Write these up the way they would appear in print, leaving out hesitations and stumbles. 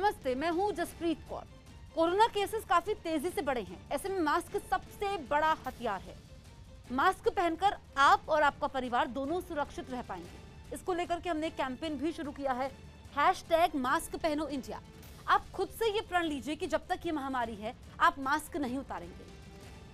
नमस्ते, मैं हूं जसप्रीत कौर। कोरोना केसेस काफी तेजी से बढ़े हैं, ऐसे में मास्क सबसे बड़ा हथियार है। मास्क पहनकर आप और आपका परिवार दोनों सुरक्षित रह पाएंगे। इसको लेकर के हमने कैंपेन भी शुरू किया है, #मास्क पहनो इंडिया। आप खुद से ये प्रण लीजिए कि जब तक ये महामारी है आप मास्क नहीं उतारेंगे।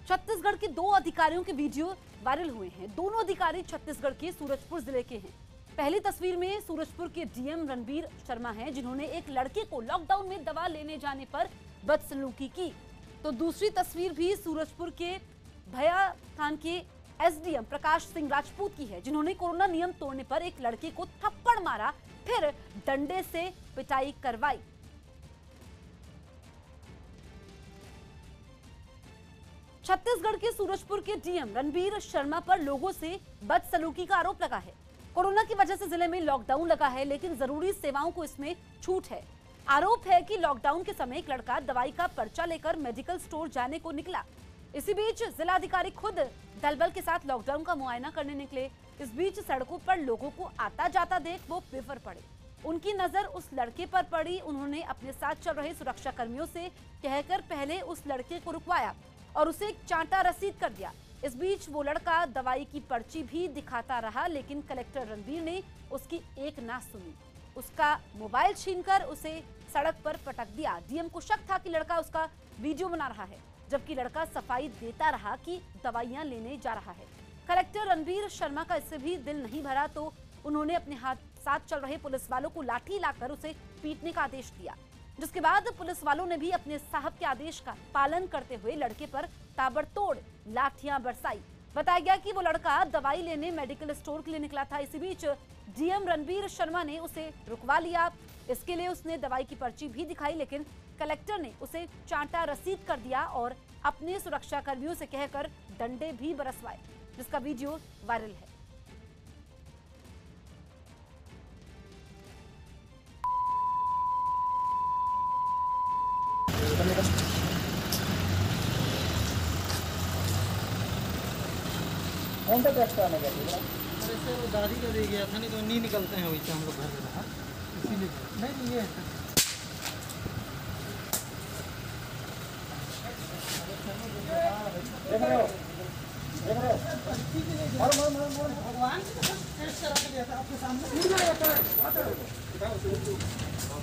छत्तीसगढ़ के दो अधिकारियों के वीडियो वायरल हुए हैं। दोनों अधिकारी छत्तीसगढ़ के सूरजपुर जिले के हैं। पहली तस्वीर में सूरजपुर के डीएम रणबीर शर्मा हैं, जिन्होंने एक लड़के को लॉकडाउन में दवा लेने जाने पर बदसलूकी की। तो दूसरी तस्वीर भी सूरजपुर के भया थान के एसडीएम प्रकाश सिंह राजपूत की है, जिन्होंने कोरोना नियम तोड़ने पर एक लड़के को थप्पड़ मारा, फिर डंडे से पिटाई करवाई। छत्तीसगढ़ के सूरजपुर के डीएम रणबीर शर्मा पर लोगों से बदसलूकी का आरोप लगा है। कोरोना की वजह से जिले में लॉकडाउन लगा है, लेकिन जरूरी सेवाओं को इसमें छूट है। आरोप है कि लॉकडाउन के समय एक लड़का दवाई का पर्चा लेकर मेडिकल स्टोर जाने को निकला। इसी बीच जिलाधिकारी खुद दलबल के साथ लॉकडाउन का मुआयना करने निकले। इस बीच सड़कों पर लोगों को आता जाता देख वो बेफिक्र पड़े। उनकी नजर उस लड़के पर पड़ी। उन्होंने अपने साथ चल रहे सुरक्षा कर्मियों से कहकर पहले उस लड़के को रुकवाया और उसे एक चांटा रसीद कर दिया। इस बीच वो लड़का दवाई की पर्ची भी दिखाता रहा, लेकिन कलेक्टर रणबीर ने उसकी एक ना सुनी, उसका मोबाइल छीनकर उसे सड़क पर पटक दिया। डीएम को शक था कि लड़का उसका वीडियो बना रहा है, जबकि लड़का सफाई देता रहा कि दवाइयां लेने जा रहा है। कलेक्टर रणबीर शर्मा का इससे भी दिल नहीं भरा, तो उन्होंने अपने साथ चल रहे पुलिस वालों को लाठी लाकर उसे पीटने का आदेश दिया, जिसके बाद पुलिस वालों ने भी अपने साहब के आदेश का पालन करते हुए लड़के पर ताबड़तोड़ लाठियां बरसाई। बताया गया कि वो लड़का दवाई लेने मेडिकल स्टोर के लिए निकला था। इसी बीच डीएम रणबीर शर्मा ने उसे रुकवा लिया। इसके लिए उसने दवाई की पर्ची भी दिखाई, लेकिन कलेक्टर ने उसे चांटा रसीद कर दिया और अपने सुरक्षा कर्मियों से कहकर डंडे भी बरसवाए, जिसका वीडियो वायरल है। कौन सा ट्रस्ट आने का है? अरे सर, वो दादी का दे गया था, नहीं तो नहीं निकलते हैं वैसे हम लोग घर में, इसीलिए नहीं ये देख रहे हो भगवान टेस्ट करा के दिया था आपके सामने। ठीक है सर, दिखाओ उसको,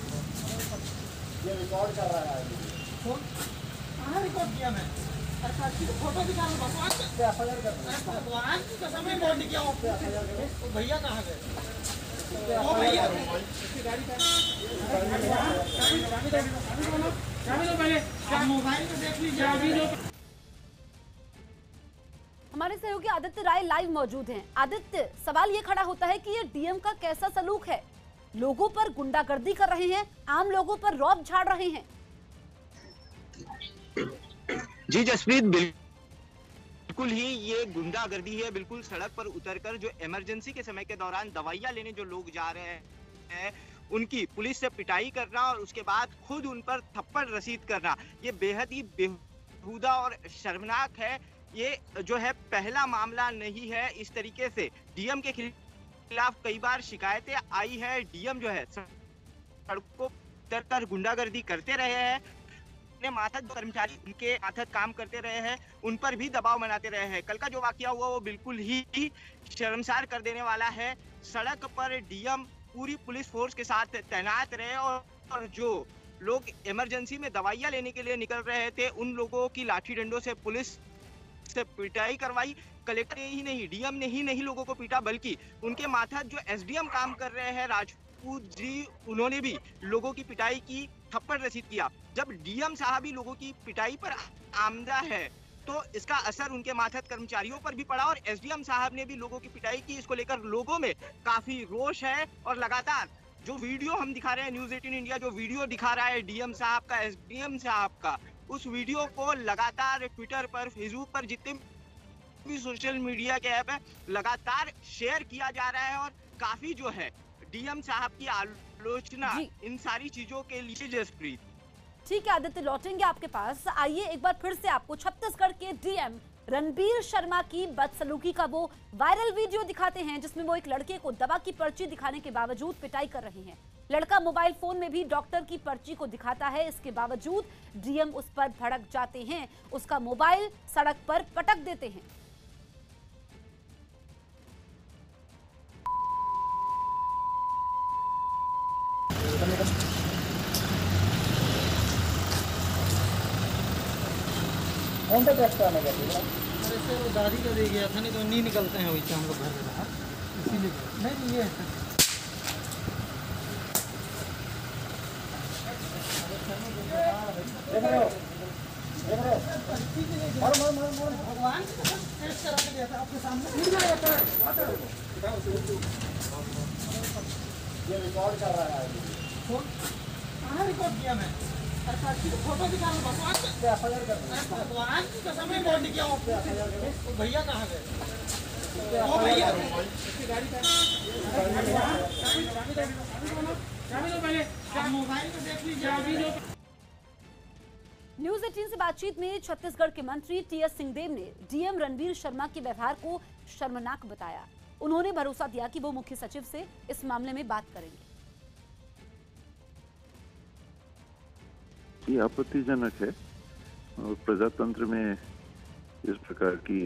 ये रिकॉर्ड कर रहा है। कौन कहाँ रिकॉर्ड किया मैं? फोटो दिखा रहा हूँ भगवान की कसम में। फोन किया भैया कहाँ गए? हमारे सहयोगी आदित्य राय लाइव मौजूद हैं। आदित्य, सवाल ये खड़ा होता है कि ये डीएम का कैसा सलूक है? लोगों पर गुंडागर्दी कर रहे हैं, आम लोगों पर रौब झाड़ रहे हैं। जी जसप्रीत, बिल्कुल ही ये गुंडागर्दी है। बिल्कुल सड़क पर उतरकर जो इमरजेंसी के समय के दौरान दवाइयां लेने जो लोग जा रहे हैं, उनकी पुलिस से पिटाई करना और उसके बाद खुद उन पर थप्पड़ रसीद करना, ये बेहद ही बेहुदा और शर्मनाक है। ये जो है पहला मामला नहीं है। इस तरीके से डीएम के खिलाफ कई बार शिकायतें आई है। डीएम जो है सड़कों पर गुंडागर्दी करते रहे हैं, कर्मचारी उनके माथत काम करते रहे हैं, उन पर भी दबाव बनाते रहे हैं। कल का जो वाकया हुआ वो बिल्कुल ही शर्मसार कर देने वाला है। सड़क पर डीएम पूरी पुलिस फोर्स के साथ तैनात रहे और जो लोग इमरजेंसी में दवाइयां लेने के लिए निकल रहे थे, उन लोगों की लाठी डंडों से पुलिस से पिटाई करवाई। कलेक्टर ही नहीं, डीएम ने ही नहीं लोगों को पीटा, बल्कि उनके माथत जो एसडीएम काम कर रहे हैं राजपूत जी, उन्होंने भी लोगों की पिटाई की, थप्पड़ रसीद किया। जब डीएम साहब ही लोगों की पिटाई पर आमदा है तो इसका असर उनके माथत कर्मचारियों पर भी पड़ा और एसडीएम साहब ने भी लोगों की पिटाई की। इसको लेकर लोगों में काफी रोष है और लगातार जो वीडियो हम दिखा रहे हैं, न्यूज़18 इंडिया जो वीडियो दिखा रहा है डीएम साहब का, एसडीएम साहब का, उस वीडियो को लगातार ट्विटर पर, फेसबुक पर, जितने भी सोशल मीडिया के ऐप है, लगातार शेयर किया जा रहा है और काफी जो है डीएम साहब की आलोचना इन सारी चीजों के लिए। जसप्रीत, ठीक है आदित्य, लौटेंगे आपके पास। आइए एक बार फिर से आपको छत्तीसगढ़ के डीएम रणबीर शर्मा की बदसलूकी का वो वायरल वीडियो दिखाते हैं, जिसमें वो एक लड़के को दवा की पर्ची दिखाने के बावजूद पिटाई कर रहे हैं। लड़का मोबाइल फोन में भी डॉक्टर की पर्ची को दिखाता है, इसके बावजूद डीएम उस पर भड़क जाते हैं, उसका मोबाइल सड़क पर पटक देते हैं। दादी का दे गया था, नहीं तो नहीं निकलते हैं वैसे हम लोग घर में बाहर, इसीलिए नहीं ये भगवान टेस्ट करा के गया था आपके सामने। रिकॉर्ड कर रहा है, कहाँ रिकॉर्ड किया मैं? फोटो दिखाओ भगवान भगवान की कसम में रिकॉर्ड किया हूँ। भैया कहाँ गए? वो भैया मोबाइल को देख लीजिए। न्यूज 18 से बातचीत में छत्तीसगढ़ के मंत्री टीएस सिंहदेव ने डीएम रणबीर शर्मा के व्यवहार को शर्मनाक बताया। उन्होंने भरोसा दिया कि वो मुख्य सचिव से इस मामले में बात करेंगे। ये आपत्तिजनक है और प्रजातंत्र में इस प्रकार की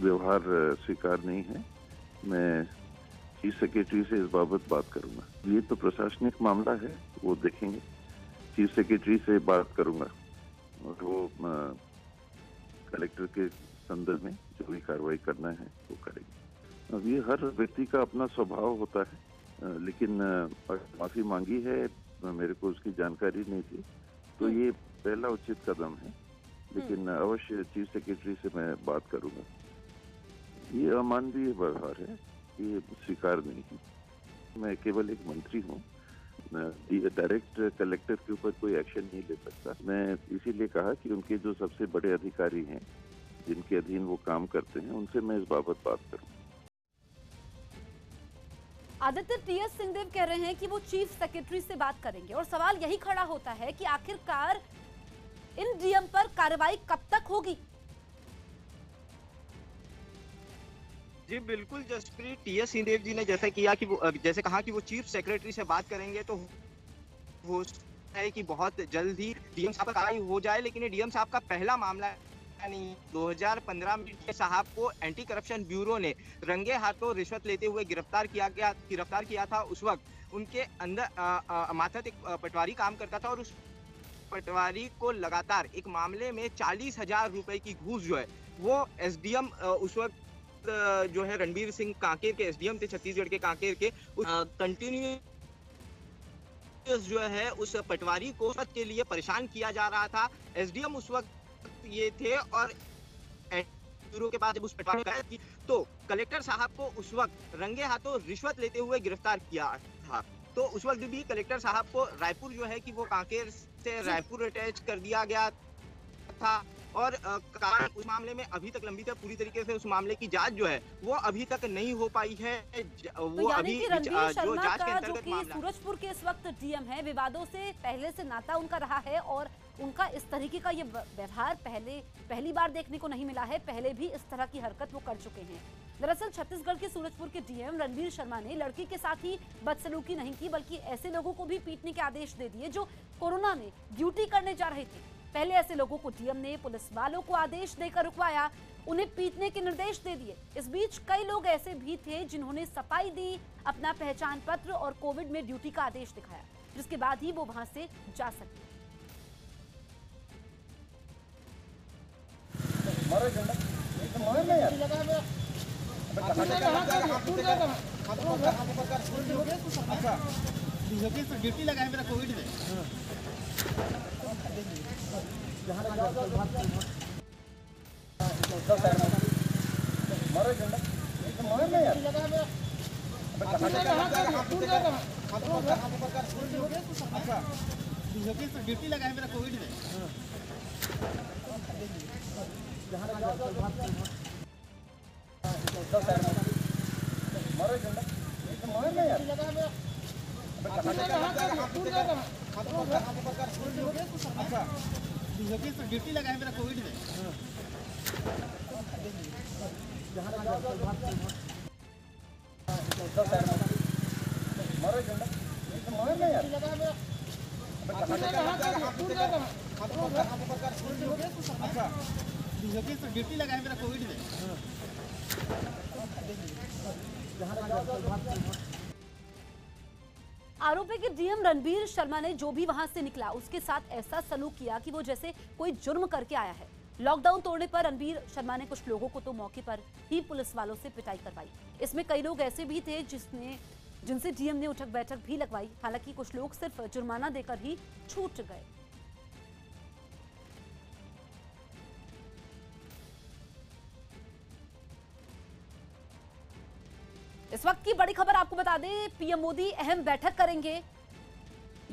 व्यवहार स्वीकार नहीं है। मैं चीफ सेक्रेटरी से इस बाबत बात करूंगा। ये तो प्रशासनिक मामला है, वो देखेंगे। चीफ सेक्रेटरी से बात करूंगा और वो कलेक्टर के संदर्भ में जो भी कार्रवाई करना है वो करेंगे। अब ये हर व्यक्ति का अपना स्वभाव होता है, लेकिन माफ़ी मांगी है, मेरे को उसकी जानकारी नहीं थी, तो ये पहला उचित कदम है। लेकिन अवश्य चीफ सेक्रेटरी से मैं बात करूंगा। ये अमानवीय व्यवहार है, ये स्वीकार नहीं है। मैं केवल एक मंत्री हूँ, डायरेक्ट कलेक्टर के ऊपर कोई एक्शन नहीं ले सकता। मैं इसीलिए कहा कि उनके जो सबसे बड़े अधिकारी हैं, जिनके अधीन वो काम करते हैं, उनसे मैं इस बाबत बात करूँगा। आदित्य टीएस सिंहदेव कह रहे हैं कि वो चीफ सेक्रेटरी से बात करेंगे और सवाल यही खड़ा होता है कि आखिरकार इन डीएम पर कार्रवाई कब तक होगी। जी बिल्कुल जसप्रीत, टीएस सिंहदेव जी ने जैसे कहा कि वो चीफ सेक्रेटरी से बात करेंगे, तो हो सकता है कि बहुत जल्द ही डीएम साहब पर कार्रवाई हो जाए। लेकिन ये डीएम साहब का पहला मामला है नहीं। 2015 में टीएस साहब को एंटी करप्शन ब्यूरो ने रंगे हाथों रिश्वत लेते हुए गिरफ्तार किया था। उस वक्त उनके अंदर माथा एक पटवारी काम करता था और उस पटवारी को लगातार एक मामले में 40,000 रुपए की घूस जो है वो एसडीएम उस वक्त जो है रणबीर सिंह कांकेर के एसडीएम थे छत्तीसगढ़ के कांकेर के, कंटिन्यू जो है उस पटवारी को के लिए परेशान किया जा रहा था। एसडीएम उस वक्त ये थे और ब्यूरो के बाद जब उस पटवारी को गए तो कलेक्टर साहब को उस वक्त रंगे हाथों रिश्वत लेते हुए गिरफ्तार किया था। तो उस वक्त भी कलेक्टर साहब को रायपुर जो है कि वो कांकेर से रायपुर अटैच कर दिया गया था और कारण उस मामले में अभी तक लंबित है। पूरी तरीके से उस मामले की जांच जो है वो अभी तक नहीं हो पाई है। वो अभी जो जांच के अंतर्गत मामला सूरजपुर के इस वक्त डीएम है, विवादों से पहले से नाता उनका रहा है और उनका इस तरीके का ये व्यवहार पहली बार देखने को नहीं मिला है। पहले भी इस तरह की हरकत वो कर चुके हैं। दरअसल छत्तीसगढ़ के सूरजपुर के डीएम रणबीर शर्मा ने लड़की के साथ ही बदसलूकी नहीं की, बल्कि ऐसे लोगों को भी पीटने के आदेश दे दिए जो कोरोना में ड्यूटी करने जा रहे थे। पहले ऐसे लोगों को डीएम ने पुलिस वालों को आदेश देकर रुकवाया, उन्हें पीटने के निर्देश दे दिए। इस बीच कई लोग ऐसे भी थे जिन्होंने सफाई दी, अपना पहचान पत्र और कोविड में ड्यूटी का आदेश दिखाया, जिसके बाद ही वो वहां से जा सके। ड्यूटी लगाया मेरा कोविड में। ड्यूटी लगा है मेरा कोविड में। आरोपी के डीएम रणबीर शर्मा ने जो भी वहां से निकला उसके साथ ऐसा सलूक किया कि वो जैसे कोई जुर्म करके आया है। लॉकडाउन तोड़ने पर रणबीर शर्मा ने कुछ लोगों को तो मौके पर ही पुलिस वालों से पिटाई करवाई। इसमें कई लोग ऐसे भी थे जिनसे डीएम ने उठक बैठक भी लगवाई। हालांकि कुछ लोग सिर्फ जुर्माना देकर ही छूट गए। इस वक्त की बड़ी खबर आपको बता दें, पीएम मोदी अहम बैठक करेंगे,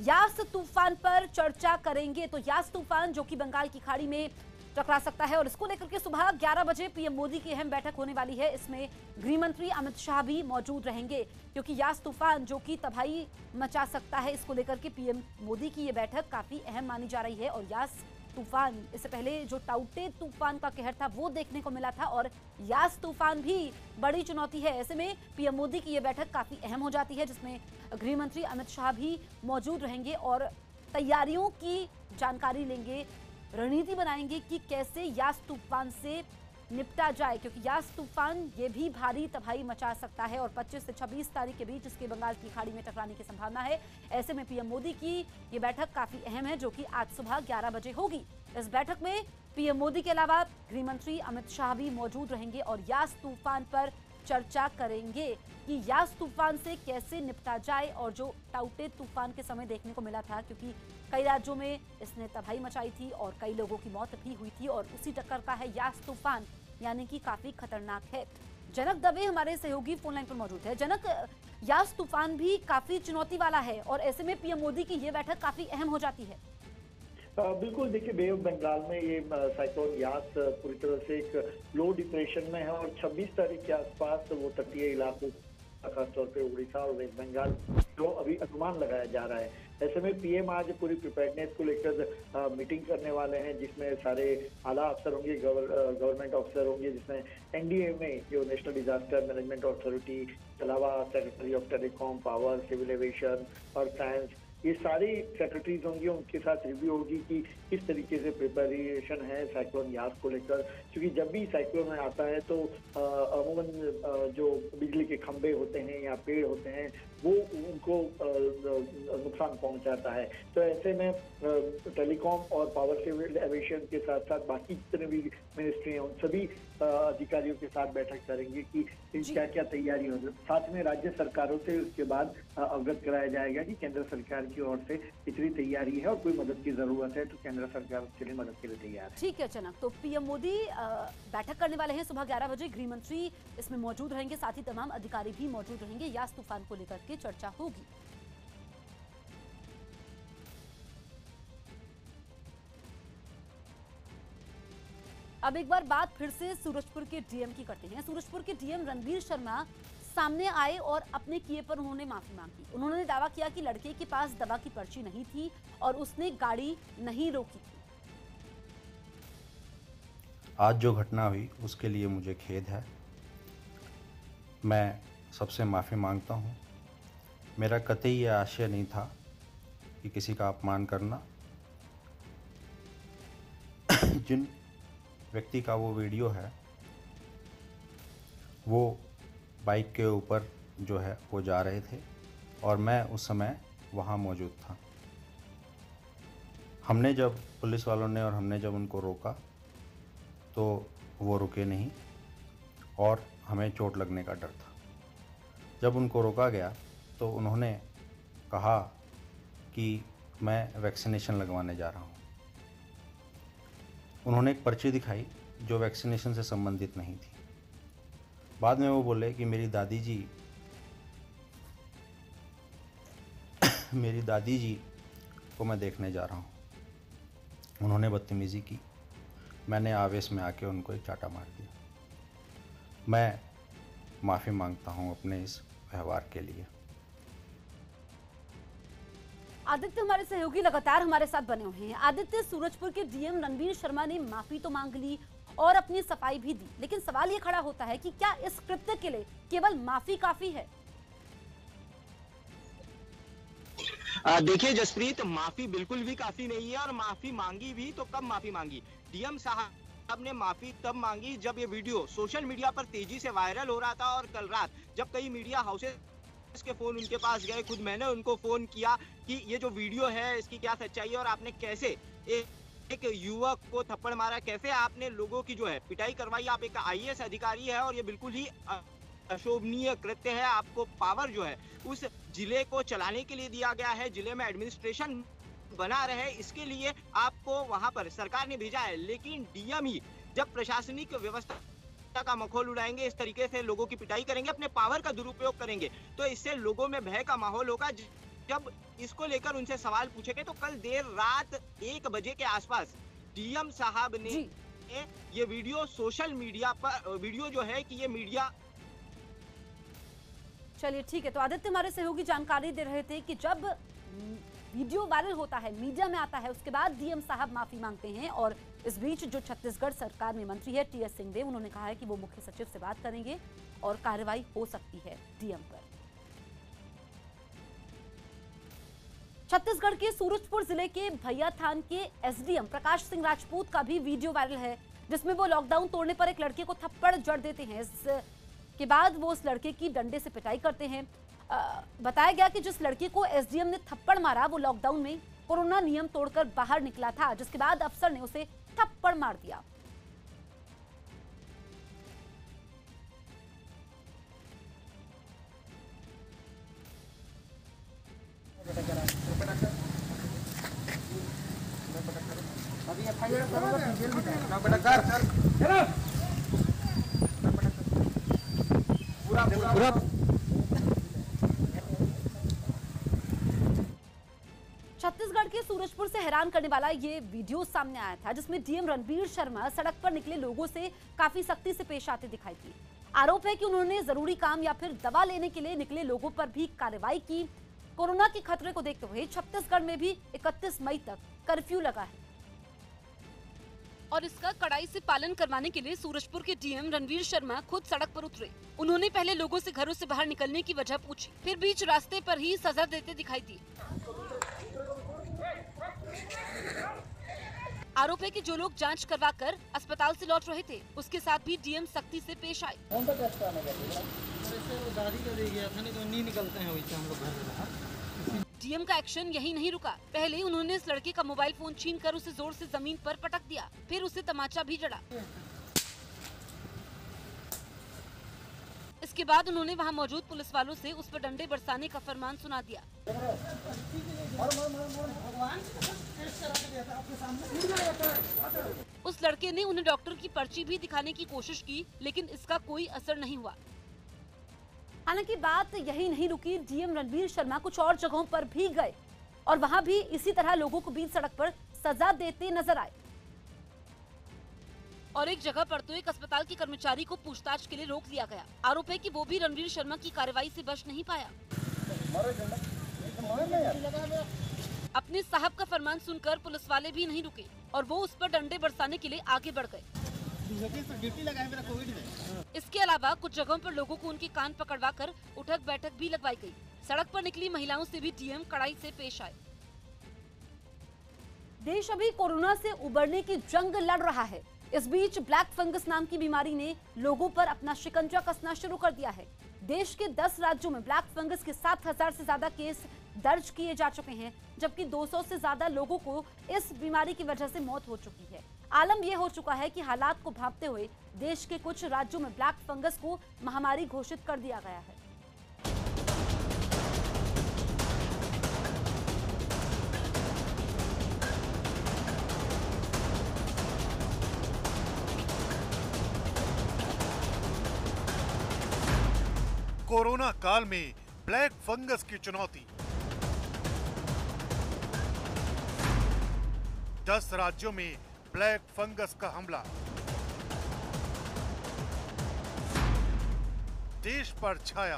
यास तूफान पर चर्चा करेंगे। तो यास तूफान जो कि बंगाल की खाड़ी में टकरा सकता है और इसको लेकर के सुबह 11 बजे पीएम मोदी की अहम बैठक होने वाली है। इसमें गृह मंत्री अमित शाह भी मौजूद रहेंगे क्योंकि यास तूफान जो कि तबाही मचा सकता है, इसको लेकर के पीएम मोदी की ये बैठक काफी अहम मानी जा रही है। और यास तूफान, इससे पहले जो ताउते तूफान का कहर था वो देखने को मिला था और यास तूफान भी बड़ी चुनौती है। ऐसे में पीएम मोदी की ये बैठक काफी अहम हो जाती है जिसमें गृह मंत्री अमित शाह भी मौजूद रहेंगे और तैयारियों की जानकारी लेंगे, रणनीति बनाएंगे कि कैसे यास तूफान से निपटा जाए क्योंकि यास तूफान ये भी भारी तबाही मचा सकता है और 25 से 26 तारीख के बीच इसके बंगाल की खाड़ी में टकराने की संभावना है। ऐसे में पीएम मोदी की ये बैठक काफी अहम है जो कि आज सुबह 11 बजे होगी। इस बैठक में पीएम मोदी के अलावा गृह मंत्री अमित शाह भी मौजूद रहेंगे और यास तूफान पर चर्चा करेंगे कि यास तूफान से कैसे निपटा जाए। और जो ताउते तूफान के समय देखने को मिला था क्योंकि कई राज्यों में इसने तबाही मचाई थी और कई लोगों की मौत भी हुई थी और उसी टक्कर का है यास तूफान, यानी कि काफी खतरनाक है। जनक दबे हमारे सहयोगी फोन लाइन पर मौजूद है। जनक, यास तूफान भी काफी चुनौती वाला है और ऐसे में पीएम मोदी की ये बैठक काफी अहम हो जाती है। बिल्कुल, देखिए बे ऑफ बंगाल में ये साइक्लोन यास पूरी तरह से एक लो डिप्रेशन में है और 26 तारीख के आसपास वो तटीय इलाकों खासतौर पर उड़ीसा और वेस्ट बंगाल को अभी अनुमान लगाया जा रहा है। ऐसे में पीएम आज पूरी प्रिपेयर्डनेस को लेकर मीटिंग करने वाले हैं जिसमें सारे आला अफसर होंगे, गवर्नमेंट अफसर होंगे, जिसमें एनडीए में जो नेशनल डिजास्टर मैनेजमेंट अथॉरिटी के अलावा secretary of telecom, power, civil aviation और साइंस, ये सारी सेक्रेटरीज होंगी। उनके साथ रिव्यू होगी कि किस तरीके से प्रिपरेशन है साइक्लोन यास को लेकर, क्योंकि जब भी साइक्लोन आता है तो अमूमन जो बिजली के खंभे होते हैं या पेड़ होते हैं वो उनको नुकसान पहुंचाता है। तो ऐसे में टेलीकॉम और पावर सिविल एविएशन के साथ साथ बाकी जितने भी मिनिस्ट्री हैं उन सभी अधिकारियों के साथ बैठक करेंगे कि क्या क्या तैयारी हो। साथ में राज्य सरकारों से उसके बाद अवगत कराया जाएगा कि केंद्र सरकार की ओर से कितनी तैयारी है और कोई मदद की जरूरत है तो केंद्र सरकार उसके लिए मदद के लिए तैयार है। ठीक है जनक, तो पीएम मोदी बैठक करने वाले हैं सुबह 11 बजे, गृह मंत्री इसमें मौजूद रहेंगे, साथ ही तमाम अधिकारी भी मौजूद रहेंगे। यास तूफान को लेकर के चर्चा होगी। अब एक बार बात फिर से सूरजपुर के डीएम की करते हैं। सूरजपुर के डीएम रणबीर शर्मा सामने आए और अपने किए पर उन्होंने माफी मांगी। उन्होंने दावा किया कि लड़के के पास दवा की पर्ची नहीं थी और उसने गाड़ी नहीं रोकी थी। आज जो घटना हुई उसके लिए मुझे खेद है, मैं सबसे माफ़ी मांगता हूँ। मेरा कतई यह आशय नहीं था कि किसी का अपमान करना। जिन व्यक्ति का वो वीडियो है वो बाइक के ऊपर जो है वो जा रहे थे और मैं उस समय वहाँ मौजूद था। हमने जब पुलिस वालों ने और हमने जब उनको रोका तो वो रुके नहीं और हमें चोट लगने का डर था। जब उनको रोका गया तो उन्होंने कहा कि मैं वैक्सीनेशन लगवाने जा रहा हूँ। उन्होंने एक पर्ची दिखाई जो वैक्सीनेशन से संबंधित नहीं थी। बाद में वो बोले कि मेरी दादी जी को मैं देखने जा रहा हूँ। उन्होंने बदतमीजी की, मैंने आवेश में आके उनको एक चाटा मार दिया। मैं माफ़ी मांगता हूँ अपने इस व्यवहार के लिए। आदित्य हमारे सहयोगी लगातार हमारे साथ बने हुए हैं। आदित्य, सूरजपुर के डीएम रणबीर शर्मा ने माफी तो मांग ली और अपनी सफाई भी दी, लेकिन सवाल ये खड़ा होता है कि क्या इस कृत्य के लिए केवल माफी काफी है? देखिए जसप्रीत, माफी बिल्कुल भी काफी नहीं है, और माफी मांगी भी तो कब माफी मांगी। डीएम साहब ने माफी तब मांगी जब ये वीडियो सोशल मीडिया पर तेजी से वायरल हो रहा था, और कल रात जब कई मीडिया हाउसेस के फोन उनके पास गए, खुद मैंने उनको फोन किया कि ये जो वीडियो है इसकी क्या सच्चाई है, और आपने कैसे एक युवक को थप्पड़ मारा, कैसे आपने लोगों की जो है पिटाई करवाई। आप एक आईएएस अधिकारी है और ये बिल्कुल ही अशोभनीय कृत्य है। आपको पावर जो है उस जिले को चलाने के लिए दिया गया है, जिले में एडमिनिस्ट्रेशन बना रहे इसके लिए आपको वहां पर सरकार ने भेजा है, लेकिन डीएम ही जब प्रशासनिक व्यवस्था का मखौल उड़ाएंगे, इस तरीके से लोगों की पिटाई करेंगे, अपने पावर का दुरुपयोग करेंगे, तो इससे लोगों में भय का माहौल होगा। जब इसको लेकर उनसे सवाल पूछे गए तो कल देर रात 1 बजे के आसपास डीएम साहब ने ये वीडियो सोशल मीडिया पर, वीडियो जो है कि ये मीडिया। चलिए ठीक है, तो आदित्य हमारे सहयोगी जानकारी दे रहे थे कि जब वीडियो वायरल होता है, मीडिया में आता है, उसके बाद डीएम साहब माफी मांगते हैं। और इस बीच जो छत्तीसगढ़ सरकार में मंत्री है टीएस सिंहदेव, उन्होंने कहा है कि वो मुख्य सचिव से बात करेंगे और कार्रवाई हो सकती है डीएम पर। छत्तीसगढ़ के सूरजपुर जिले के भैयाथान के एसडीएम प्रकाश सिंह राजपूत का भी वीडियो वायरल है, जिसमें वो लॉकडाउन तोड़ने पर एक लड़के को थप्पड़ जड़ देते हैं। इसके बाद वो उस लड़के की डंडे से पिटाई करते हैं। बताया गया कि जिस लड़के को एसडीएम ने थप्पड़ मारा वो लॉकडाउन में कोरोना नियम तोड़कर बाहर निकला था, जिसके बाद अफसर ने उसे थप्पड़ मार दिया। अभी एफआईआर करूंगा, जेल में जाएगा बेटा। कर चलो पूरा पूरा। छत्तीसगढ़ के सूरजपुर से हैरान करने वाला ये वीडियो सामने आया था, जिसमें डीएम रणबीर शर्मा सड़क पर निकले लोगों से काफी सख्ती से पेश आते दिखाई दिए। आरोप है कि उन्होंने जरूरी काम या फिर दवा लेने के लिए निकले लोगों पर भी कार्रवाई की। कोरोना के खतरे को देखते हुए छत्तीसगढ़ में भी 31 मई तक कर्फ्यू लगा है और इसका कड़ाई से पालन करवाने के लिए सूरजपुर के डीएम रणबीर शर्मा खुद सड़क पर उतरे। उन्होंने पहले लोगों से घरों से बाहर निकलने की वजह पूछी, फिर बीच रास्ते पर ही सजा देते दिखाई दी। आरोप है कि जो लोग जांच करवाकर अस्पताल से लौट रहे थे उसके साथ भी डीएम सख्ती से पेश आए। डीएम का एक्शन यही नहीं रुका, पहले उन्होंने इस लड़के का मोबाइल फोन छीनकर उसे जोर से जमीन पर पटक दिया, फिर उसे तमाचा भी जड़ा। इसके बाद उन्होंने वहां मौजूद पुलिस वालों से उस पर डंडे बरसाने का फरमान सुना दिया। उस लड़के ने उन्हें डॉक्टर की पर्ची भी दिखाने की कोशिश की, लेकिन इसका कोई असर नहीं हुआ। हालांकि बात यही नहीं रुकी, डीएम रणबीर शर्मा कुछ और जगहों पर भी गए और वहां भी इसी तरह लोगों को बीच सड़क पर सजा देते नजर आए। और एक जगह पर तो एक अस्पताल के कर्मचारी को पूछताछ के लिए रोक लिया गया। आरोप है कि वो भी रणबीर शर्मा की कार्रवाई से बच नहीं पाया। अपने साहब का फरमान सुनकर पुलिस वाले भी नहीं रुके और वो उस पर डंडे बरसाने के लिए आगे बढ़ गए। इसके अलावा कुछ जगहों पर लोगों को उनके कान पकड़वा कर उठक बैठक भी लगवाई गई। सड़क पर निकली महिलाओं से भी डीएम कड़ाई से पेश आए। देश अभी कोरोना से उबरने की जंग लड़ रहा है। इस बीच ब्लैक फंगस नाम की बीमारी ने लोगों पर अपना शिकंजा कसना शुरू कर दिया है। देश के 10 राज्यों में ब्लैक फंगस के 7,000 से ज्यादा केस दर्ज किए जा चुके हैं, जबकि 200 से ज्यादा लोगों को इस बीमारी की वजह से मौत हो चुकी है। आलम यह हो चुका है कि हालात को भांपते हुए देश के कुछ राज्यों में ब्लैक फंगस को महामारी घोषित कर दिया गया है। कोरोना काल में ब्लैक फंगस की चुनौती। 10 राज्यों में ब्लैक फंगस का हमला। देश पर छाया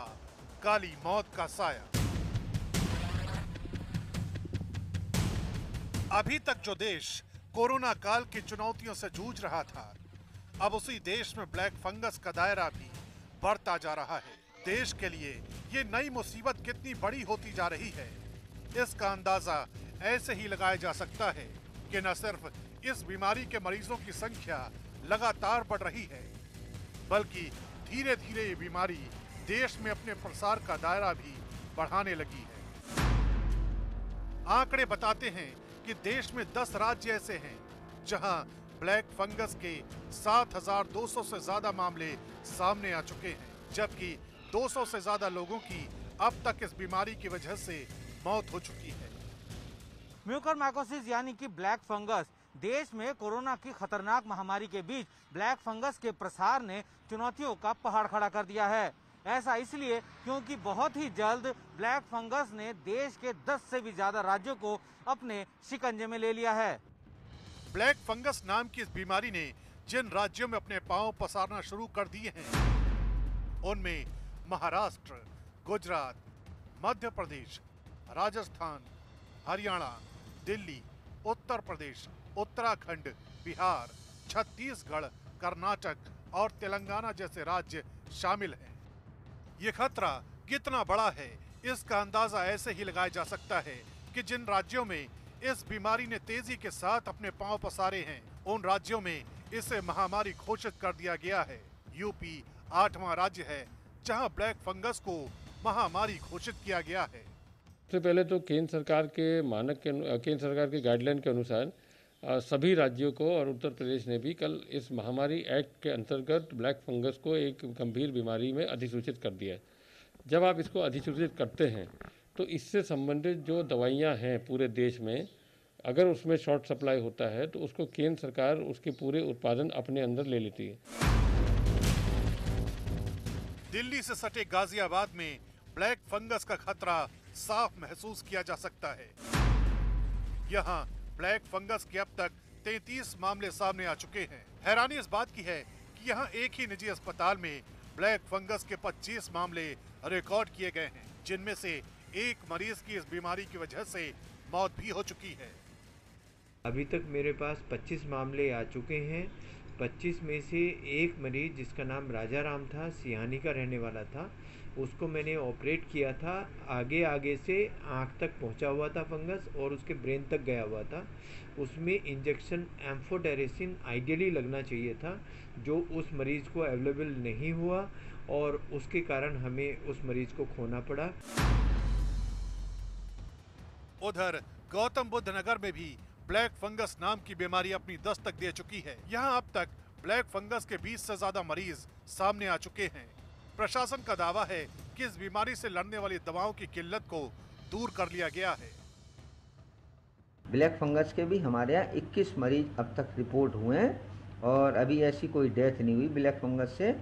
काली मौत का साया। अभी तक जो देश कोरोना काल की चुनौतियों से जूझ रहा था, अब उसी देश में ब्लैक फंगस का दायरा भी बढ़ता जा रहा है। देश के लिए ये नई मुसीबत कितनी बड़ी होती जा रही है, इसका अंदाजा ऐसे ही लगाया जा सकता है कि न सिर्फ इस बीमारी के मरीजों की संख्या लगातार बढ़ रही है, बल्कि धीरे धीरे ये बीमारी देश में अपने प्रसार का दायरा भी बढ़ाने लगी है। आंकड़े बताते हैं कि देश में 10 राज्य ऐसे हैं जहां ब्लैक फंगस के 7,200 से ज्यादा मामले सामने आ चुके हैं, जबकि 200 से ज्यादा लोगों की अब तक इस बीमारी की वजह से मौत हो चुकी है। म्यूकोरमाइकोसिस यानी कि ब्लैक फंगस देश में कोरोना की खतरनाक महामारी के बीच ब्लैक फंगस के प्रसार ने चुनौतियों का पहाड़ खड़ा कर दिया है। ऐसा इसलिए क्योंकि बहुत ही जल्द ब्लैक फंगस ने देश के 10 से भी ज्यादा राज्यों को अपने शिकंजे में ले लिया है। ब्लैक फंगस नाम की इस बीमारी ने जिन राज्यों में अपने पांव पसारना शुरू कर दिए हैं उनमें महाराष्ट्र, गुजरात, मध्य प्रदेश, राजस्थान, हरियाणा, दिल्ली, उत्तर प्रदेश, उत्तराखंड, बिहार, छत्तीसगढ़, कर्नाटक और तेलंगाना जैसे राज्य शामिल हैं। ये खतरा कितना बड़ा है इसका अंदाजा ऐसे ही लगाया जा सकता है कि जिन राज्यों में इस बीमारी ने तेजी के साथ अपने पांव पसारे हैं उन राज्यों में इसे महामारी घोषित कर दिया गया है। यूपी 8वां राज्य है जहां ब्लैक फंगस को महामारी घोषित किया गया है। सबसे पहले तो केंद्र सरकार के गाइडलाइन के अनुसार सभी राज्यों को और उत्तर प्रदेश ने भी कल इस महामारी एक्ट के अंतर्गत ब्लैक फंगस को एक गंभीर बीमारी में अधिसूचित कर दिया है। जब आप इसको अधिसूचित करते हैं तो इससे संबंधित जो दवाइयां हैं पूरे देश में, अगर उसमें शॉर्ट सप्लाई होता है तो उसको केंद्र सरकार उसके पूरे उत्पादन अपने अंदर ले लेती है। दिल्ली से सटे गाजियाबाद में ब्लैक फंगस का खतरा साफ महसूस किया जा सकता है। यहाँ ब्लैक फंगस के अब तक 33 मामले सामने आ चुके हैं। हैरानी इस बात की है कि यहाँ एक ही निजी अस्पताल में ब्लैक फंगस के 25 मामले रिकॉर्ड किए गए हैं, जिनमें से एक मरीज की इस बीमारी की वजह से मौत भी हो चुकी है। अभी तक मेरे पास 25 मामले आ चुके हैं। 25 में से एक मरीज जिसका नाम राजा राम था, सिहानी का रहने वाला था, उसको मैंने ऑपरेट किया था। आगे आगे से आँख तक पहुंचा हुआ था फंगस और उसके ब्रेन तक गया हुआ था। उसमें इंजेक्शन एम्फोटेरिसिन आइडियली लगना चाहिए था, जो उस मरीज को अवेलेबल नहीं हुआ और उसके कारण हमें उस मरीज को खोना पड़ा। उधर गौतम बुद्ध नगर में भी ब्लैक फंगस नाम की बीमारी अपनी दस्तक दे चुकी है। यहां अब तक ब्लैक फंगस के 20 से ज्यादा मरीज सामने आ चुके हैं। प्रशासन का दावा है कि इस बीमारी से लड़ने वाली दवाओं की किल्लत को दूर कर लिया गया है। ब्लैक फंगस के भी हमारे यहाँ 21 मरीज अब तक रिपोर्ट हुए हैं और अभी ऐसी कोई डेथ नहीं हुई ब्लैक फंगस से,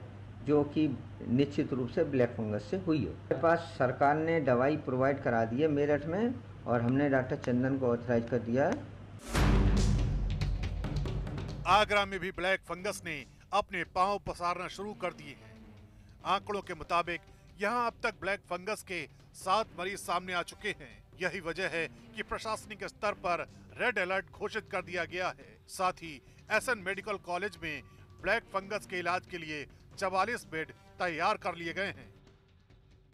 जो कि निश्चित रूप से ब्लैक फंगस से हुई है। मेरे पास सरकार ने दवाई प्रोवाइड करा दी है मेरठ में और हमने डॉक्टर चंदन को ऑथराइज कर दिया है। आगरा में भी ब्लैक फंगस ने अपने पांव पसारना शुरू कर दिए हैं। आंकड़ों के मुताबिक यहां अब तक ब्लैक फंगस के 7 मरीज सामने आ चुके हैं। यही वजह है कि प्रशासनिक स्तर पर रेड अलर्ट घोषित कर दिया गया है। साथ ही एसएन मेडिकल कॉलेज में ब्लैक फंगस के इलाज के लिए 44 बेड तैयार कर लिए गए हैं।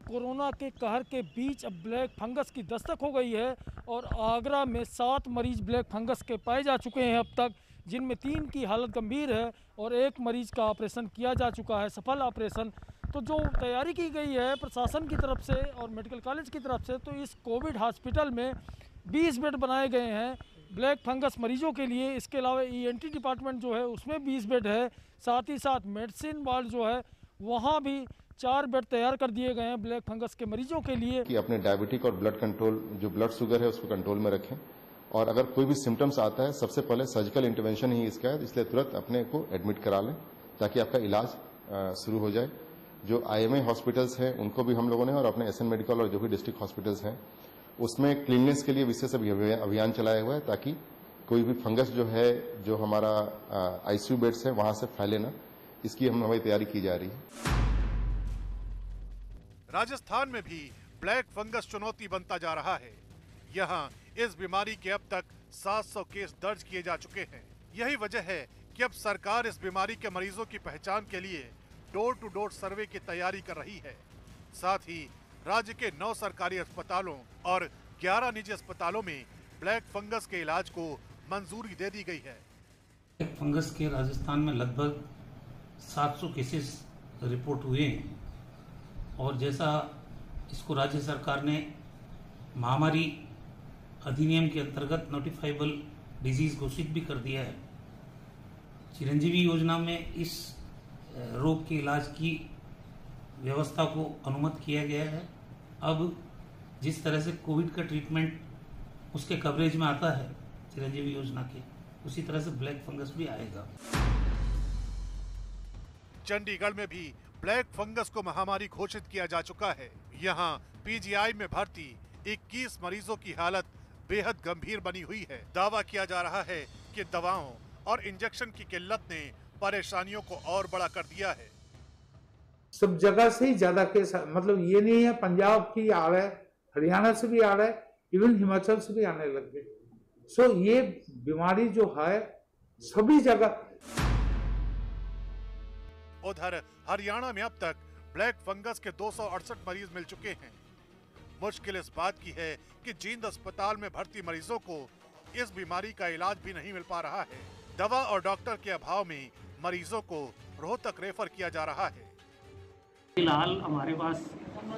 कोरोना के कहर के बीच अब ब्लैक फंगस की दस्तक हो गई है और आगरा में 7 मरीज ब्लैक फंगस के पाए जा चुके हैं अब तक, जिनमें 3 की हालत गंभीर है और 1 मरीज का ऑपरेशन किया जा चुका है, सफल ऑपरेशन। तो जो तैयारी की गई है प्रशासन की तरफ से और मेडिकल कॉलेज की तरफ से, तो इस कोविड हॉस्पिटल में 20 बेड बनाए गए हैं ब्लैक फंगस मरीजों के लिए। इसके अलावा ENT डिपार्टमेंट जो है उसमें 20 बेड है, साथ ही साथ मेडिसिन वार्ड जो है वहाँ भी 4 बेड तैयार कर दिए गए हैं ब्लैक फंगस के मरीजों के लिए। कि अपने डायबिटिक और ब्लड कंट्रोल, जो ब्लड शुगर है उसको कंट्रोल में रखें और अगर कोई भी सिम्टम्स आता है सबसे पहले सर्जिकल इंटरवेंशन ही इसका है, इसलिए तुरंत अपने को एडमिट करा लें ताकि आपका इलाज शुरू हो जाए। जो IMI हॉस्पिटल्स हैं उनको भी हम लोगों ने और अपने SN मेडिकल और जो भी डिस्ट्रिक्ट हॉस्पिटल्स हैं उसमें क्लीननेस के लिए विशेष अभियान चलाया हुआ है ताकि कोई भी फंगस जो है, जो हमारा ICU बेड्स है वहाँ से फैले ना, इसकी हमारी तैयारी की जा रही है। राजस्थान में भी ब्लैक फंगस चुनौती बनता जा रहा है। यहाँ इस बीमारी के अब तक 700 केस दर्ज किए जा चुके हैं। यही वजह है कि अब सरकार इस बीमारी के मरीजों की पहचान के लिए डोर टू डोर सर्वे की तैयारी कर रही है। साथ ही राज्य के 9 सरकारी अस्पतालों और 11 निजी अस्पतालों में ब्लैक फंगस के इलाज को मंजूरी दे दी गई है। ब्लैक फंगस के राजस्थान में लगभग 700 केसेस रिपोर्ट हुए हैं और जैसा इसको राज्य सरकार ने महामारी अधिनियम के अंतर्गत नोटिफाइबल डिजीज घोषित भी कर दिया है। चिरंजीवी योजना में इस रोग के इलाज की व्यवस्था को अनुमति किया गया है। अब जिस तरह से कोविड का ट्रीटमेंट उसके कवरेज में आता है चिरंजीवी योजना के, उसी तरह से ब्लैक फंगस भी आएगा। चंडीगढ़ में भी ब्लैक फंगस को महामारी घोषित किया जा चुका है। यहाँ पीजीआई में भर्ती 21 मरीजों की हालत बेहद गंभीर बनी हुई है। दावा किया जा रहा है कि दवाओं और इंजेक्शन की किल्लत ने परेशानियों को और बड़ा कर दिया है। सब जगह से ही ज्यादा केस, मतलब ये नहीं है पंजाब की आ रहा है, हरियाणा से भी आ रहा है, इवन हिमाचल से भी आने लग गए। सो ये बीमारी जो है सभी जगह। उधर हरियाणा में अब तक ब्लैक फंगस के 268 मरीज मिल चुके हैं। मुश्किल इस बात की है कि जींद अस्पताल में भर्ती मरीजों को इस बीमारी का इलाज भी नहीं मिल पा रहा है। दवा और डॉक्टर के अभाव में मरीजों को रोहतक रेफर किया जा रहा है। फिलहाल हमारे पास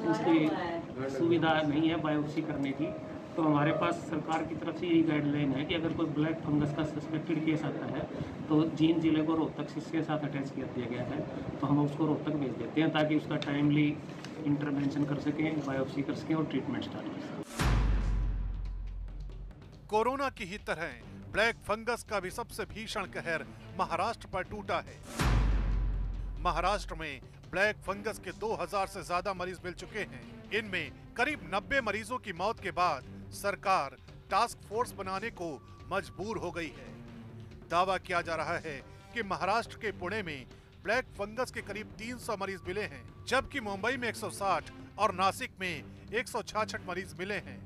इसकी सुविधा नहीं है बायोप्सी करने की, तो हमारे पास सरकार की तरफ से यही गाइडलाइन है कि अगर कोई ब्लैक फंगस का सस्पेक्टेड केस आता है तो जींद जिले को रोहतक इसके साथ अटैच कर दिया गया है, तो हम उसको रोहतक भेज देते हैं ताकि उसका टाइमली इंटरवेंशन कर सकें, बायोप्सी कर सकें और ट्रीटमेंट स्टार्ट कर सकें। कोरोना की ही तरह ब्लैक फंगस का भी सबसे भीषण कहर महाराष्ट्र पर टूटा है। महाराष्ट्र में ब्लैक फंगस के 2000 से ज्यादा मरीज मिल चुके हैं। इनमें करीब 90 मरीजों की मौत के बाद सरकार टास्क फोर्स बनाने को मजबूर हो गई है। दावा किया जा रहा है कि महाराष्ट्र के पुणे में ब्लैक फंगस के करीब 300 मरीज मिले हैं, जबकि मुंबई में 160 और नासिक में 166 मरीज मिले हैं।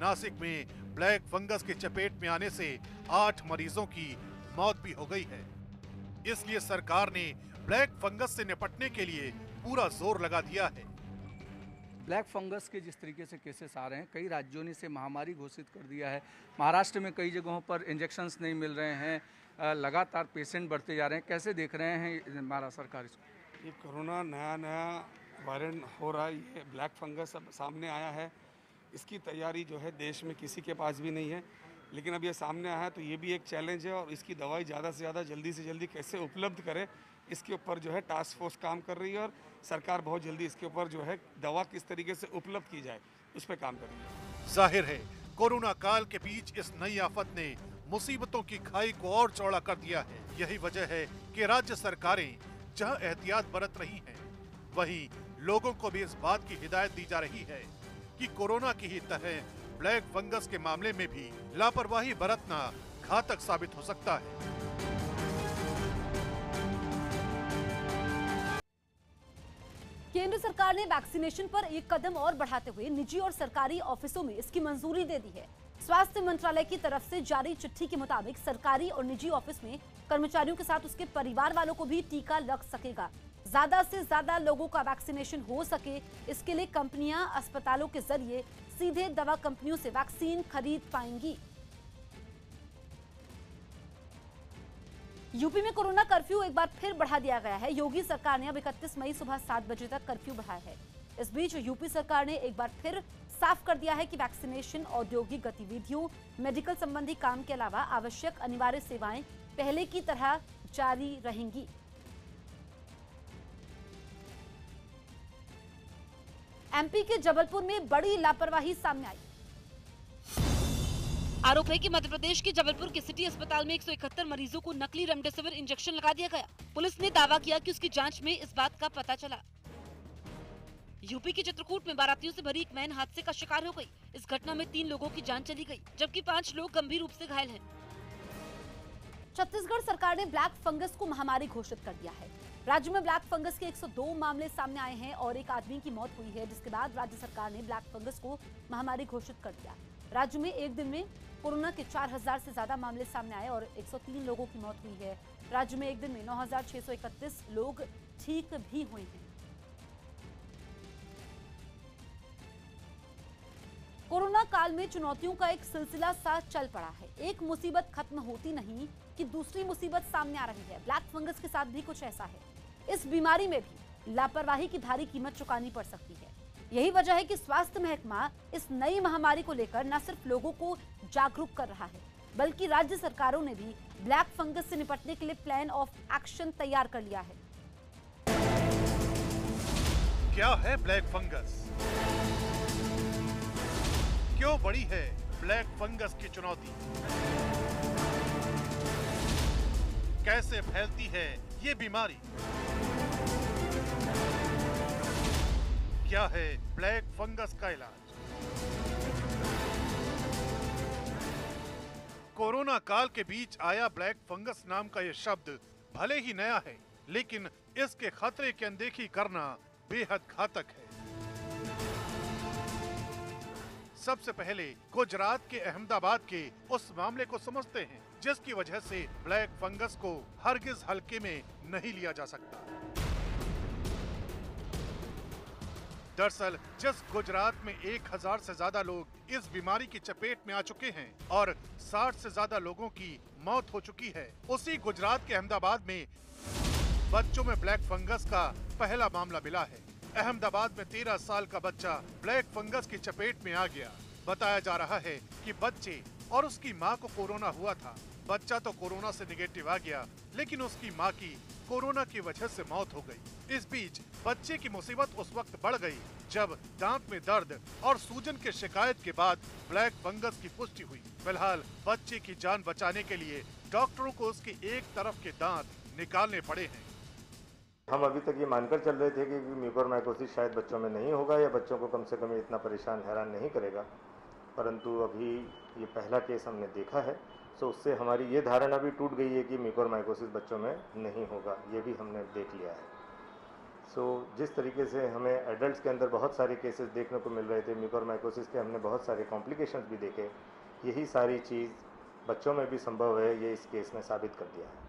नासिक में ब्लैक फंगस के चपेट में आने से 8 मरीजों की मौत भी हो गई है। इसलिए सरकार ने ब्लैक फंगस से निपटने के लिए पूरा जोर लगा दिया है। ब्लैक फंगस के जिस तरीके से केसेस आ रहे हैं, कई राज्यों ने इसे महामारी घोषित कर दिया है। महाराष्ट्र में कई जगहों पर इंजेक्शंस नहीं मिल रहे हैं, लगातार पेशेंट बढ़ते जा रहे हैं। कैसे देख रहे हैं महाराष्ट्र सरकार इसको? ये कोरोना नया नया वायरल हो रहा है, ये ब्लैक फंगस अब सामने आया है। इसकी तैयारी जो है देश में किसी के पास भी नहीं है, लेकिन अब ये सामने आया है तो ये भी एक चैलेंज है। और इसकी दवाई ज़्यादा से ज़्यादा जल्दी से जल्दी कैसे उपलब्ध करें, इसके ऊपर जो है टास्क फोर्स काम कर रही है और सरकार बहुत जल्दी इसके ऊपर जो है दवा किस तरीके से उपलब्ध की जाए उस पर काम कर रही है। जाहिर है कोरोना काल के बीच इस नई आफत ने मुसीबतों की खाई को और चौड़ा कर दिया है। यही वजह है कि राज्य सरकारें जहां एहतियात बरत रही हैं, वहीं लोगों को भी इस बात की हिदायत दी जा रही है कि कोरोना की ही तरह ब्लैक फंगस के मामले में भी लापरवाही बरतना घातक साबित हो सकता है। केंद्र सरकार ने वैक्सीनेशन पर एक कदम और बढ़ाते हुए निजी और सरकारी ऑफिसों में इसकी मंजूरी दे दी है। स्वास्थ्य मंत्रालय की तरफ से जारी चिट्ठी के मुताबिक सरकारी और निजी ऑफिस में कर्मचारियों के साथ उसके परिवार वालों को भी टीका लग सकेगा। ज्यादा से ज्यादा लोगों का वैक्सीनेशन हो सके, इसके लिए कंपनियां अस्पतालों के जरिए सीधे दवा कंपनियों से वैक्सीन खरीद पाएंगी। यूपी में कोरोना कर्फ्यू एक बार फिर बढ़ा दिया गया है। योगी सरकार ने अब 31 मई सुबह 7 बजे तक कर्फ्यू बढ़ाया है। इस बीच यूपी सरकार ने एक बार फिर साफ कर दिया है कि वैक्सीनेशन, औद्योगिक गतिविधियों, मेडिकल संबंधी काम के अलावा आवश्यक अनिवार्य सेवाएं पहले की तरह जारी रहेंगी। एमपी के जबलपुर में बड़ी लापरवाही सामने आई। आरोप है कि मध्य प्रदेश के जबलपुर के सिटी अस्पताल में 171 मरीजों को नकली रेमडेसिविर इंजेक्शन लगा दिया गया। पुलिस ने दावा किया कि उसकी जांच में इस बात का पता चला। यूपी के चित्रकूट में बारातियों से भरी एक वैन हादसे का शिकार हो गई। इस घटना में 3 लोगों की जान चली गई, जबकि 5 लोग गंभीर रूप से घायल हैं। छत्तीसगढ़ सरकार ने ब्लैक फंगस को महामारी घोषित कर दिया है। राज्य में ब्लैक फंगस के 102 मामले सामने आए हैं और 1 आदमी की मौत हुई है, जिसके बाद राज्य सरकार ने ब्लैक फंगस को महामारी घोषित कर दिया। राज्य में एक दिन में कोरोना के 4000 से ज्यादा मामले सामने आए और 103 लोगों की मौत हुई है। राज्य में एक दिन में 9631 लोग ठीक भी हुए हैं। कोरोना काल में चुनौतियों का एक सिलसिला साथ चल पड़ा है। एक मुसीबत खत्म होती नहीं कि दूसरी मुसीबत सामने आ रही है। ब्लैक फंगस के साथ भी कुछ ऐसा है। इस बीमारी में भी लापरवाही की भारी कीमत चुकानी पड़ सकती है। यही वजह है कि स्वास्थ्य महकमा इस नई महामारी को लेकर न सिर्फ लोगों को जागरूक कर रहा है, बल्कि राज्य सरकारों ने भी ब्लैक फंगस से निपटने के लिए प्लान ऑफ एक्शन तैयार कर लिया है। क्या है ब्लैक फंगस? क्यों बड़ी है ब्लैक फंगस की चुनौती? कैसे फैलती है ये बीमारी? क्या है ब्लैक फंगस का इलाज? कोरोना काल के बीच आया ब्लैक फंगस नाम का ये शब्द भले ही नया है, लेकिन इसके खतरे की अनदेखी करना बेहद घातक है। सबसे पहले गुजरात के अहमदाबाद के उस मामले को समझते हैं जिसकी वजह से ब्लैक फंगस को हरगिज हल्के में नहीं लिया जा सकता। दरअसल जिस गुजरात में 1000 से ज्यादा लोग इस बीमारी की चपेट में आ चुके हैं और 60 से ज्यादा लोगों की मौत हो चुकी है, उसी गुजरात के अहमदाबाद में बच्चों में ब्लैक फंगस का पहला मामला मिला है। अहमदाबाद में 13 साल का बच्चा ब्लैक फंगस की चपेट में आ गया। बताया जा रहा है कि बच्चे और उसकी मां को कोरोना हुआ था। बच्चा तो कोरोना से निगेटिव आ गया, लेकिन उसकी मां की कोरोना की वजह से मौत हो गई। इस बीच बच्चे की मुसीबत उस वक्त बढ़ गई जब दांत में दर्द और सूजन के शिकायत के बाद ब्लैक फंगस की पुष्टि हुई। फिलहाल बच्चे की जान बचाने के लिए डॉक्टरों को उसके एक तरफ के दाँत निकालने पड़े हैं। हम अभी तक ये मानकर चल रहे थे कि म्यूकोरमाइकोसिस शायद बच्चों में नहीं होगा या बच्चों को कम से कम इतना परेशान हैरान नहीं करेगा, परंतु अभी ये पहला केस हमने देखा है, सो उससे हमारी ये धारणा भी टूट गई है कि म्यूकोरमाइकोसिस बच्चों में नहीं होगा। ये भी हमने देख लिया है। सो जिस तरीके से हमें एडल्ट के अंदर बहुत सारे केसेस देखने को मिल रहे थे म्यूकोरमाइकोसिस के, हमने बहुत सारे कॉम्प्लिकेशंस भी देखे। यही सारी चीज़ बच्चों में भी संभव है, ये इस केस ने साबित कर दिया है।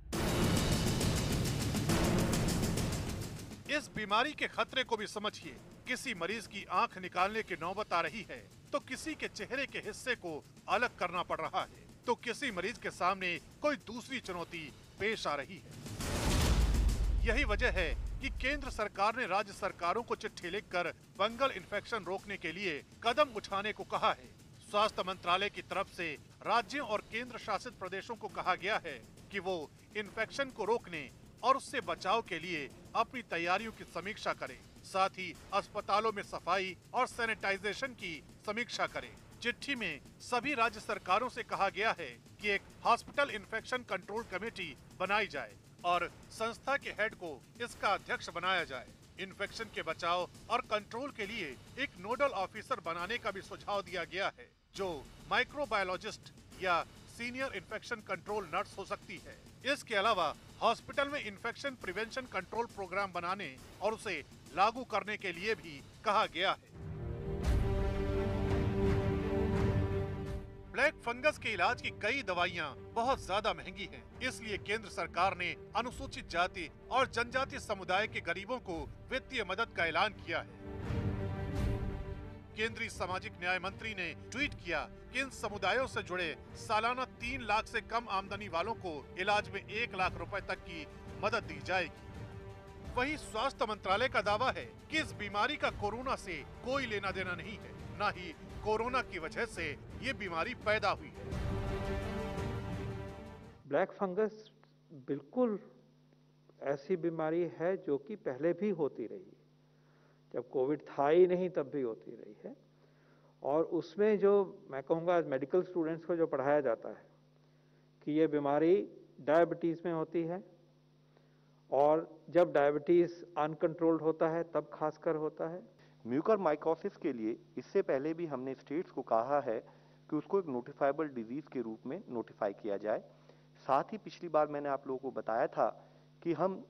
इस बीमारी के खतरे को भी समझिए। किसी मरीज की आंख निकालने की नौबत आ रही है तो किसी के चेहरे के हिस्से को अलग करना पड़ रहा है, तो किसी मरीज के सामने कोई दूसरी चुनौती पेश आ रही है। यही वजह है कि केंद्र सरकार ने राज्य सरकारों को चिट्ठी लिखकर फंगल इन्फेक्शन रोकने के लिए कदम उठाने को कहा है। स्वास्थ्य मंत्रालय की तरफ से राज्यों और केंद्र शासित प्रदेशों को कहा गया है कि वो इन्फेक्शन को रोकने और उससे बचाव के लिए अपनी तैयारियों की समीक्षा करें, साथ ही अस्पतालों में सफाई और सैनिटाइजेशन की समीक्षा करें। चिट्ठी में सभी राज्य सरकारों से कहा गया है कि एक हॉस्पिटल इन्फेक्शन कंट्रोल कमेटी बनाई जाए और संस्था के हेड को इसका अध्यक्ष बनाया जाए। इन्फेक्शन के बचाव और कंट्रोल के लिए एक नोडल ऑफिसर बनाने का भी सुझाव दिया गया है जो माइक्रोबायोलॉजिस्ट या सीनियर इन्फेक्शन कंट्रोल नर्स हो सकती है। इसके अलावा हॉस्पिटल में इन्फेक्शन प्रिवेंशन कंट्रोल प्रोग्राम बनाने और उसे लागू करने के लिए भी कहा गया है। ब्लैक फंगस के इलाज की कई दवाइयाँ बहुत ज्यादा महंगी हैं, इसलिए केंद्र सरकार ने अनुसूचित जाति और जनजाति समुदाय के गरीबों को वित्तीय मदद का ऐलान किया है। केंद्रीय सामाजिक न्याय मंत्री ने ट्वीट किया कि इन समुदायों से जुड़े सालाना 3 लाख से कम आमदनी वालों को इलाज में 1 लाख रुपए तक की मदद दी जाएगी। वहीं स्वास्थ्य मंत्रालय का दावा है कि इस बीमारी का कोरोना से कोई लेना देना नहीं है, न ही कोरोना की वजह से ये बीमारी पैदा हुई है। ब्लैक फंगस बिल्कुल ऐसी बीमारी है जो कि पहले भी होती रही है, जब कोविड था ही नहीं तब भी होती रही है। और उसमें जो मैं कहूँगा मेडिकल स्टूडेंट्स को जो पढ़ाया जाता है कि ये बीमारी डायबिटीज़ में होती है और जब डायबिटीज़ अनकंट्रोल्ड होता है तब खासकर होता है। म्यूकोरमाइकोसिस के लिए इससे पहले भी हमने स्टेट्स को कहा है कि उसको एक नोटिफाइबल डिजीज़ के रूप में नोटिफाई किया जाए। साथ ही पिछली बार मैंने आप लोगों को बताया था कि हम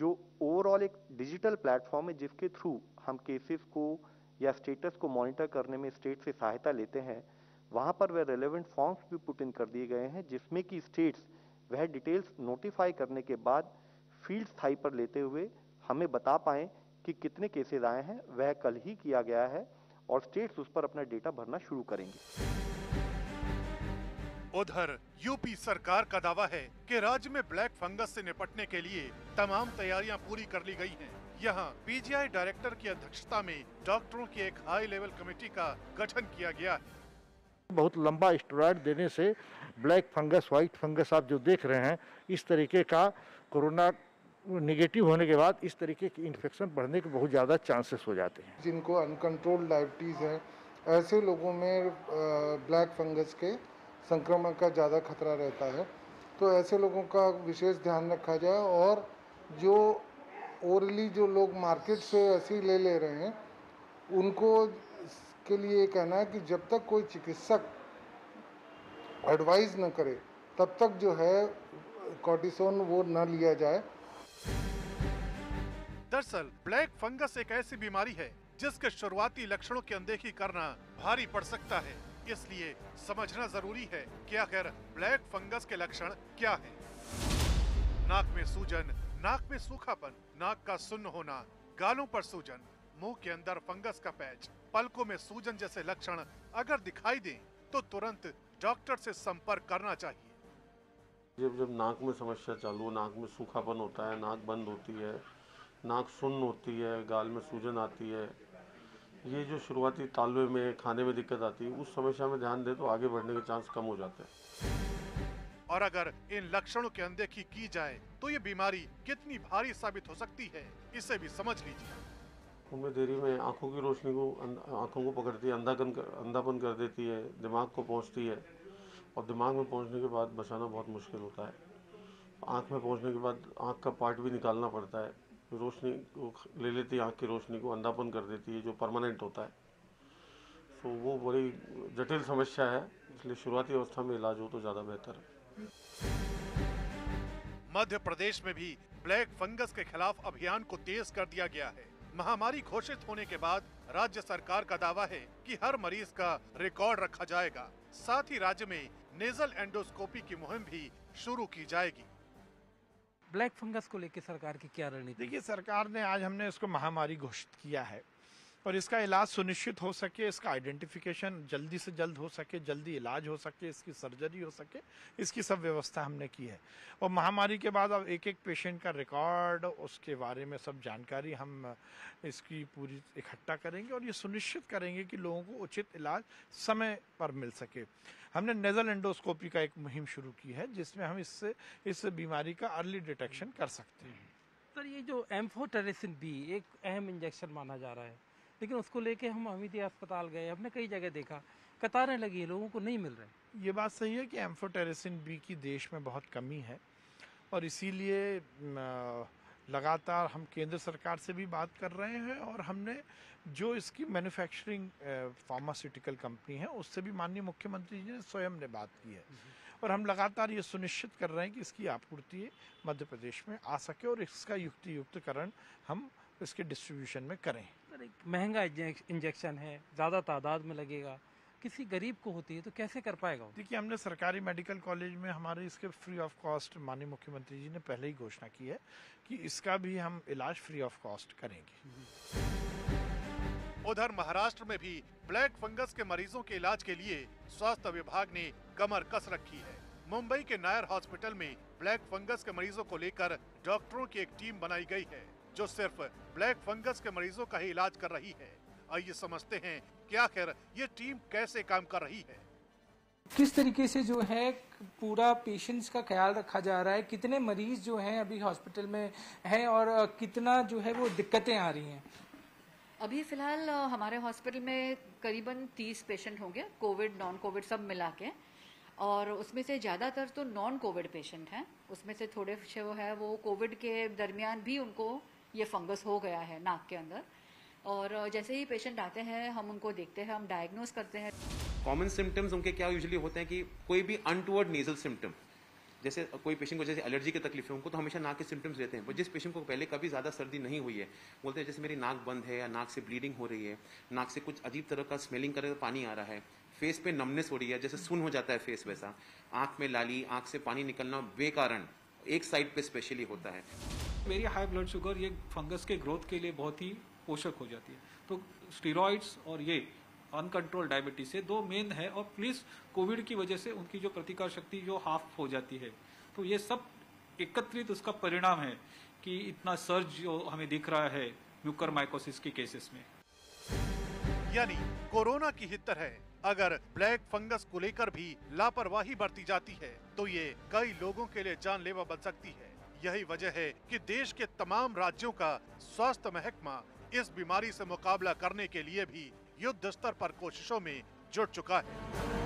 जो ओवरऑल एक डिजिटल प्लेटफॉर्म है जिसके थ्रू हम केसेस को या स्टेटस को मॉनिटर करने में स्टेट से सहायता लेते हैं, वहाँ पर वह रेलेवेंट फॉर्म्स भी पुट इन कर दिए गए हैं जिसमें कि स्टेट्स वह डिटेल्स नोटिफाई करने के बाद फील्ड स्थाई पर लेते हुए हमें बता पाएँ कि कितने केसेज आए हैं। वह कल ही किया गया है और स्टेट्स उस पर अपना डेटा भरना शुरू करेंगे। उधर यूपी सरकार का दावा है कि राज्य में ब्लैक फंगस से निपटने के लिए तमाम तैयारियां पूरी कर ली गई हैं। यहाँ पीजीआई डायरेक्टर की अध्यक्षता में डॉक्टरों की एक हाई लेवल कमेटी का गठन किया गया है। बहुत लंबा स्टेरॉइड देने से ब्लैक फंगस, व्हाइट फंगस आप जो देख रहे हैं, इस तरीके का कोरोना नेगेटिव होने के बाद इस तरीके की इन्फेक्शन बढ़ने के बहुत ज़्यादा चांसेस हो जाते हैं। जिनको अनकंट्रोल्ड डायबिटीज़ है, ऐसे लोगों में ब्लैक फंगस के संक्रमण का ज़्यादा खतरा रहता है, तो ऐसे लोगों का विशेष ध्यान रखा जाए। और जो ओरली जो लोग मार्केट से ऐसे ही ले रहे हैं, उनको के लिए कहना है कि जब तक कोई चिकित्सक एडवाइज न करे तब तक जो है कॉर्टिसोन वो न लिया जाए। दरअसल ब्लैक फंगस एक ऐसी बीमारी है जिसके शुरुआती लक्षणों की अनदेखी करना भारी पड़ सकता है, इसलिए समझना जरूरी है कि आखिर ब्लैक फंगस के लक्षण क्या हैं। नाक में सूजन, नाक में सूखापन, नाक का सुन्न होना, गालों पर सूजन, मुंह के अंदर फंगस का पैच, पलकों में सूजन जैसे लक्षण अगर दिखाई दें तो तुरंत डॉक्टर से संपर्क करना चाहिए। जब नाक में समस्या चालू, नाक में सूखापन होता है, नाक बंद होती है, नाक सुन्न होती है, गाल में सूजन आती है, ये जो शुरुआती तालवे में खाने में दिक्कत आती है, उस समस्या में ध्यान दे तो आगे बढ़ने के चांस कम हो जाते हैं। और अगर इन लक्षणों की अनदेखी की जाए तो ये बीमारी कितनी भारी साबित हो सकती है, इसे भी समझ लीजिए। उनमें देरी में आंखों की रोशनी को आंखों को पकड़ती है, अंधापन कर देती है, दिमाग को पहुंचती है, और दिमाग में पहुंचने के बाद बचाना बहुत मुश्किल होता है। आंख में पहुंचने के बाद आंख का पार्ट भी निकालना पड़ता है, रोशनी को ले लेती है, आंख की रोशनी को अंधापन कर देती है जो परमानेंट होता है। तो वो बड़ी जटिल समस्या है, इसलिए शुरुआती अवस्था में इलाज हो तो ज़्यादा बेहतर है। मध्य प्रदेश में भी ब्लैक फंगस के खिलाफ अभियान को तेज कर दिया गया है। महामारी घोषित होने के बाद राज्य सरकार का दावा है कि हर मरीज का रिकॉर्ड रखा जाएगा, साथ ही राज्य में नेजल एंडोस्कोपी की मुहिम भी शुरू की जाएगी। ब्लैक फंगस को लेकर सरकार की क्या रणनीति? देखिए, सरकार ने आज हमने इसको महामारी घोषित किया है और इसका इलाज सुनिश्चित हो सके, इसका आइडेंटिफिकेशन जल्दी से जल्द हो सके, जल्दी इलाज हो सके, इसकी सर्जरी हो सके, इसकी सब व्यवस्था हमने की है। और महामारी के बाद अब एक एक पेशेंट का रिकॉर्ड, उसके बारे में सब जानकारी हम इसकी पूरी इकट्ठा करेंगे और ये सुनिश्चित करेंगे कि लोगों को उचित इलाज समय पर मिल सके। हमने नेजल एंडोस्कोपी का एक मुहिम शुरू की है जिसमें हम इस बीमारी का अर्ली डिटेक्शन कर सकते हैं। सर, ये जो एम्फोटेरिसिन भी एक अहम इंजेक्शन माना जा रहा है, लेकिन उसको लेके हम हमीदिया अस्पताल गए, हमने कई जगह देखा कतारें लगी है, लोगों को नहीं मिल रहे। ये बात सही है कि एम्फोटेरिसिन बी की देश में बहुत कमी है और इसीलिए लगातार हम केंद्र सरकार से भी बात कर रहे हैं और हमने जो इसकी मैन्युफैक्चरिंग फार्मास्यूटिकल कंपनी है उससे भी माननीय मुख्यमंत्री जी ने स्वयं ने बात की है और हम लगातार ये सुनिश्चित कर रहे हैं कि इसकी आपूर्ति मध्य प्रदेश में आ सके और इसका युक्तियुक्तकरण हम इसके डिस्ट्रीब्यूशन में करें। महंगा इंजेक्शन है, ज़्यादा तादाद में लगेगा, किसी गरीब को होती है तो कैसे कर पाएगा? देखिए, हमने सरकारी मेडिकल कॉलेज में हमारे इसके फ्री ऑफ कॉस्ट माननीय मुख्यमंत्री जी ने पहले ही घोषणा की है कि इसका भी हम इलाज फ्री ऑफ कॉस्ट करेंगे। उधर महाराष्ट्र में भी ब्लैक फंगस के मरीजों के इलाज के लिए स्वास्थ्य विभाग ने कमर कस रखी है। मुंबई के नायर हॉस्पिटल में ब्लैक फंगस के मरीजों को लेकर डॉक्टरों की एक टीम बनाई गई है जो सिर्फ ब्लैक फंगस के मरीजों का ही इलाज कर रही है। आइए समझते हैं कि आखिर ये टीम कैसे काम कर रही है, किस तरीके से जो है पूरा पेशेंट्स का ख्याल रखा जा रहा है, कितने मरीज जो हैं अभी हॉस्पिटल में हैं और कितना जो है वो दिक्कतें आ रही हैं। अभी फिलहाल हमारे हॉस्पिटल में करीबन 30 पेशेंट होंगे, कोविड नॉन कोविड सब मिला के, और उसमें से ज़्यादातर तो नॉन कोविड पेशेंट हैं। उसमें से थोड़े जो है वो कोविड के दरमियान भी उनको ये फंगस हो गया है नाक के अंदर, और जैसे ही पेशेंट आते हैं हम उनको देखते हैं, हम डायग्नोज करते हैं। कॉमन सिम्टम्स उनके क्या यूजुअली होते हैं कि कोई भी अनटुवर्ड नेजल सिम्टम, जैसे कोई पेशेंट को जैसे एलर्जी की तकलीफ है, उनको तो हमेशा नाक के सिम्टम्स रहते हैं, पर जिस पेशेंट को पहले कभी ज़्यादा सर्दी नहीं हुई है, बोलते हैं जैसे मेरी नाक बंद है या नाक से ब्लीडिंग हो रही है, नाक से कुछ अजीब तरह का स्मेलिंग कर पानी आ रहा है, फेस पे नमनेस हो रही है, जैसे सुन हो जाता है फेस वैसा, आँख में लाली, आँख से पानी निकलना बेकारण, एक साइड पे स्पेशली होता है। मेरी हाई ब्लड शुगर ये फंगस के ग्रोथ के लिए बहुत ही पोषक हो जाती है, तो स्टीरॉइड्स और ये अनकंट्रोल डायबिटीज है, दो मेन है। और प्लीज कोविड की वजह से उनकी जो प्रतिकार शक्ति जो हाफ हो जाती है, तो ये सब एकत्रित उसका परिणाम है कि इतना सर्ज जो हमें दिख रहा है म्यूकोरमाइकोसिस के केसेस में। यानी कोरोना की ही तरह अगर ब्लैक फंगस को लेकर भी लापरवाही बरती जाती है तो ये कई लोगों के लिए जानलेवा बन सकती है। यही वजह है कि देश के तमाम राज्यों का स्वास्थ्य महकमा इस बीमारी से मुकाबला करने के लिए भी युद्ध स्तर पर कोशिशों में जुट चुका है।